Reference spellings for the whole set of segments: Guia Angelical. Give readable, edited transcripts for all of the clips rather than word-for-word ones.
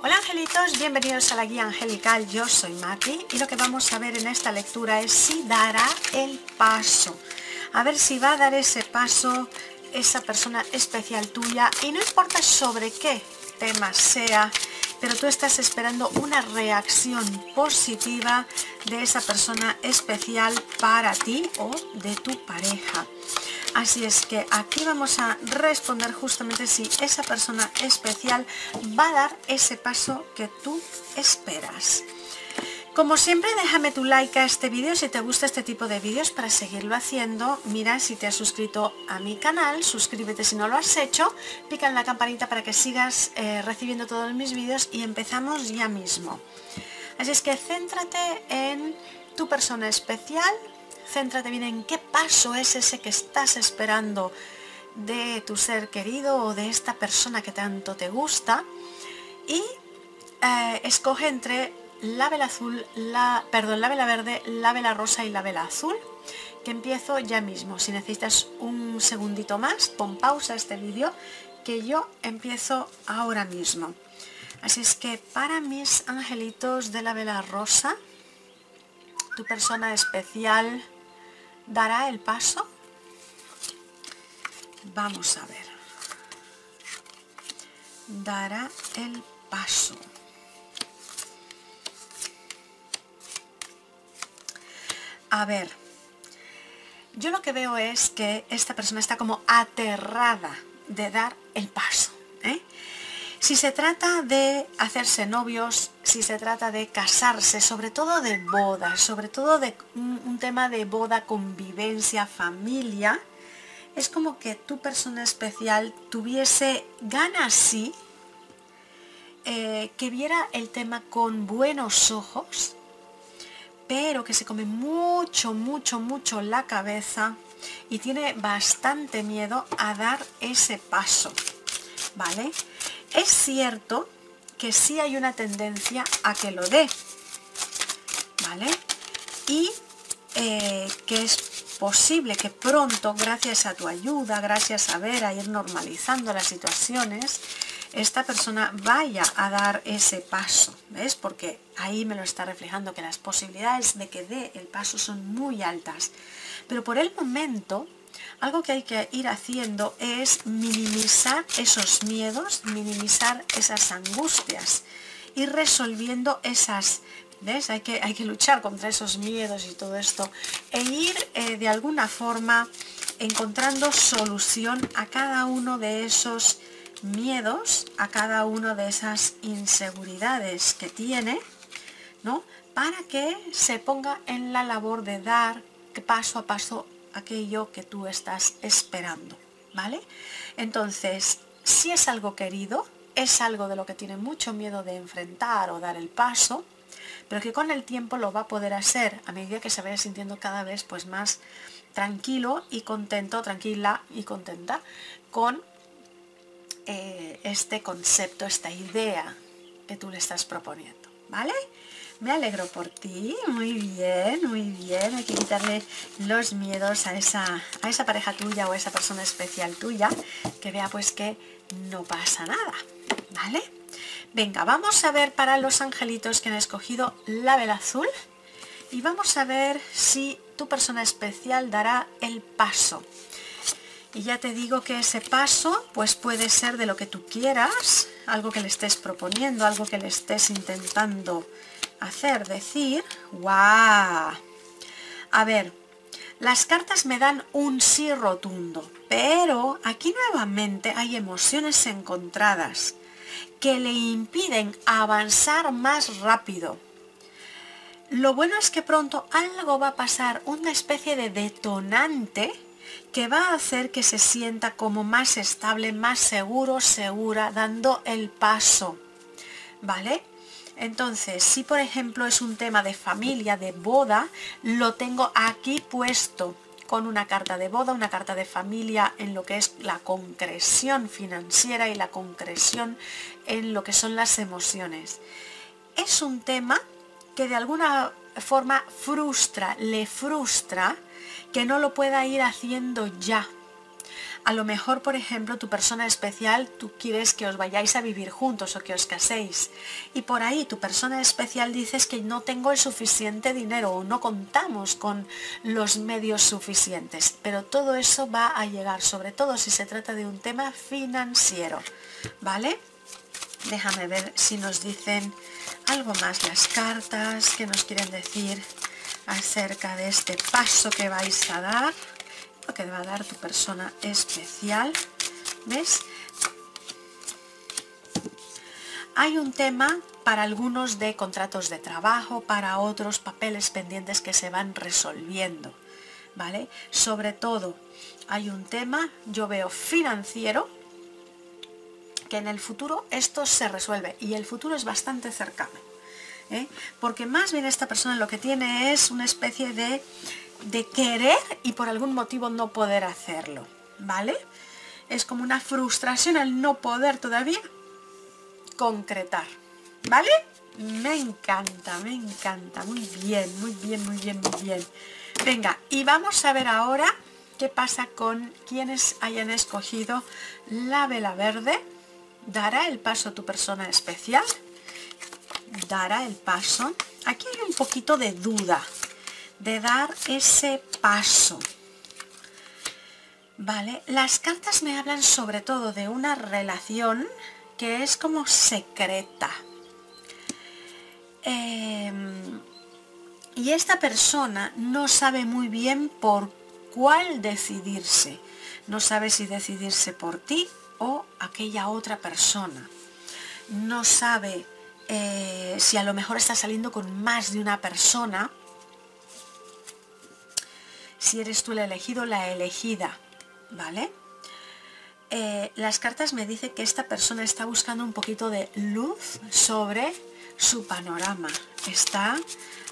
Hola angelitos, bienvenidos a la guía angelical, yo soy Mati y lo que vamos a ver en esta lectura es si dará el paso, a ver si va a dar ese paso esa persona especial tuya y no importa sobre qué tema sea, pero tú estás esperando una reacción positiva de esa persona especial para ti o de tu pareja. Así es que aquí vamos a responder justamente si esa persona especial va a dar ese paso que tú esperas. Como siempre, déjame tu like a este vídeo si te gusta este tipo de vídeos para seguirlo haciendo. Mira si te has suscrito a mi canal, suscríbete si no lo has hecho, pica en la campanita para que sigas recibiendo todos mis vídeos y empezamos ya mismo. Así es que céntrate en tu persona especial, céntrate bien en qué paso es ese que estás esperando de tu ser querido o de esta persona que tanto te gusta y escoge entre la vela azul, la vela verde, la vela rosa y la vela azul, que empiezo ya mismo. Si necesitas un segundito más, pon pausa a este vídeo, que yo empiezo ahora mismo. Así es que para mis angelitos de la vela rosa, tu persona especial dará el paso. Vamos a ver. Dará el paso. A ver, yo lo que veo es que esta persona está como aterrada de dar el paso, ¿eh? Si se trata de hacerse novios, si se trata de casarse, sobre todo de bodas, sobre todo de un tema de boda, convivencia, familia, es como que tu persona especial tuviese ganas, sí, que viera el tema con buenos ojos, pero que se come mucho la cabeza y tiene bastante miedo a dar ese paso, ¿vale? Es cierto que sí hay una tendencia a que lo dé, ¿vale? Y que es posible que pronto, gracias a tu ayuda, gracias a ver, a ir normalizando las situaciones, esta persona vaya a dar ese paso, ¿ves? Porque ahí me lo está reflejando, que las posibilidades de que dé el paso son muy altas. Pero por el momento, algo que hay que ir haciendo es minimizar esos miedos, minimizar esas angustias, ir resolviendo esas, ¿ves? Hay que luchar contra esos miedos y todo esto, e ir de alguna forma encontrando solución a cada uno de esos miedos, a cada una de esas inseguridades que tiene, ¿no? Para que se ponga en la labor de dar paso a paso aquello que tú estás esperando, ¿vale? Entonces, si es algo querido, es algo de lo que tiene mucho miedo de enfrentar o dar el paso, pero que con el tiempo lo va a poder hacer a medida que se vaya sintiendo cada vez pues más tranquilo y contento, tranquila y contenta con este concepto, esta idea que tú le estás proponiendo, ¿vale? Me alegro por ti, muy bien, muy bien. Hay que quitarle los miedos a esa pareja tuya o a esa persona especial tuya, que vea pues que no pasa nada, ¿vale? Venga, vamos a ver para los angelitos que han escogido la vela azul y vamos a ver si tu persona especial dará el paso. Y ya te digo que ese paso pues puede ser de lo que tú quieras, algo que le estés proponiendo, algo que le estés intentando hacer, decir. ¡Guau! A ver, las cartas me dan un sí rotundo, pero aquí nuevamente hay emociones encontradas que le impiden avanzar más rápido. Lo bueno es que pronto algo va a pasar, una especie de detonante que va a hacer que se sienta como más estable, más seguro, segura, dando el paso, ¿vale? Entonces, si por ejemplo es un tema de familia, de boda, lo tengo aquí puesto con una carta de boda, una carta de familia en lo que es la concreción financiera y la concreción en lo que son las emociones. Es un tema que de alguna forma frustra, le frustra, que no lo pueda ir haciendo ya. A lo mejor, por ejemplo, tu persona especial, tú quieres que os vayáis a vivir juntos o que os caséis. Y por ahí tu persona especial dices que no tengo el suficiente dinero o no contamos con los medios suficientes. Pero todo eso va a llegar, sobre todo si se trata de un tema financiero, ¿vale? Déjame ver si nos dicen algo más las cartas, que nos quieren decir acerca de este paso que vais a dar, lo que va a dar tu persona especial. ¿Ves? Hay un tema para algunos de contratos de trabajo, para otros papeles pendientes que se van resolviendo, ¿vale? Sobre todo hay un tema, yo veo financiero, que en el futuro esto se resuelve, y el futuro es bastante cercano, ¿eh? Porque más bien esta persona lo que tiene es una especie de querer y por algún motivo no poder hacerlo, ¿vale? Es como una frustración al no poder todavía concretar, ¿vale? Me encanta, muy bien, muy bien, muy bien, muy bien. Venga, y vamos a ver ahora qué pasa con quienes hayan escogido la vela verde. Dará el paso tu persona especial, dará el paso. Aquí hay un poquito de duda de dar ese paso, ¿vale? Las cartas me hablan sobre todo de una relación que es como secreta, y esta persona no sabe muy bien por cuál decidirse, no sabe si decidirse por ti o aquella otra persona. No sabe si a lo mejor está saliendo con más de una persona, si eres tú el elegido o la elegida, ¿vale? Las cartas me dicen que esta persona está buscando un poquito de luz sobre su panorama. Está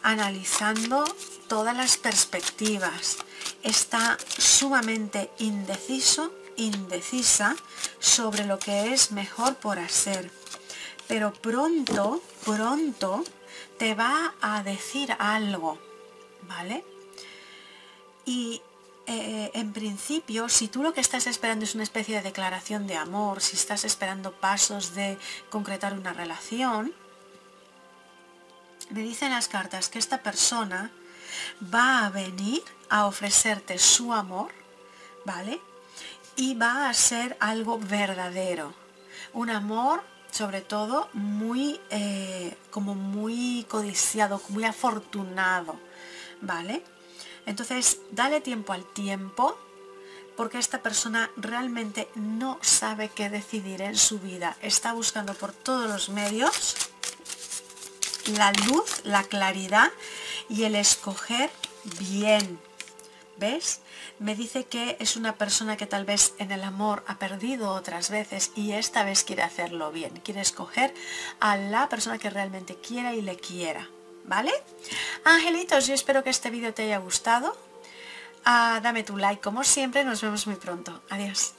analizando todas las perspectivas. Está sumamente indeciso, indecisa sobre lo que es mejor por hacer, pero pronto, pronto te va a decir algo, ¿vale? Y en principio, si tú lo que estás esperando es una especie de declaración de amor, si estás esperando pasos de concretar una relación, me dicen las cartas que esta persona va a venir a ofrecerte su amor, ¿vale? Y va a ser algo verdadero, un amor sobre todo muy, como muy codiciado, muy afortunado, ¿vale? Entonces, dale tiempo al tiempo, porque esta persona realmente no sabe qué decidir en su vida. Está buscando por todos los medios la luz, la claridad y el escoger bien. ¿Ves? Me dice que es una persona que tal vez en el amor ha perdido otras veces y esta vez quiere hacerlo bien, quiere escoger a la persona que realmente quiera y le quiera, ¿vale? Angelitos, yo espero que este vídeo te haya gustado. Dame tu like como siempre, nos vemos muy pronto. Adiós.